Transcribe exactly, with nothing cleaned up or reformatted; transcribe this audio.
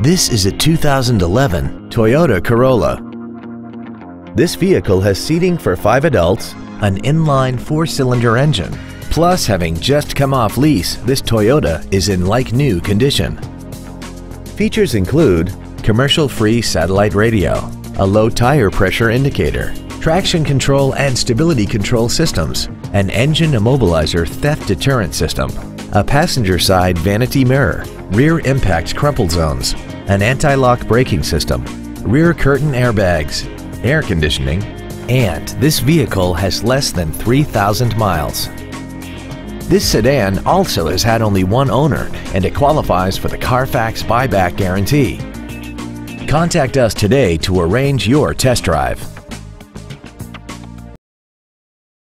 This is a two thousand eleven Toyota Corolla. This vehicle has seating for five adults, an inline four-cylinder engine. Plus, having just come off lease, this Toyota is in like-new condition. Features include commercial-free satellite radio, a low tire pressure indicator, traction control and stability control systems, an engine immobilizer theft deterrent system, a passenger side vanity mirror, rear impact crumple zones, an anti-lock braking system, rear curtain airbags, air conditioning, and this vehicle has less than three thousand miles. This sedan also has had only one owner and it qualifies for the Carfax buyback guarantee. Contact us today to arrange your test drive.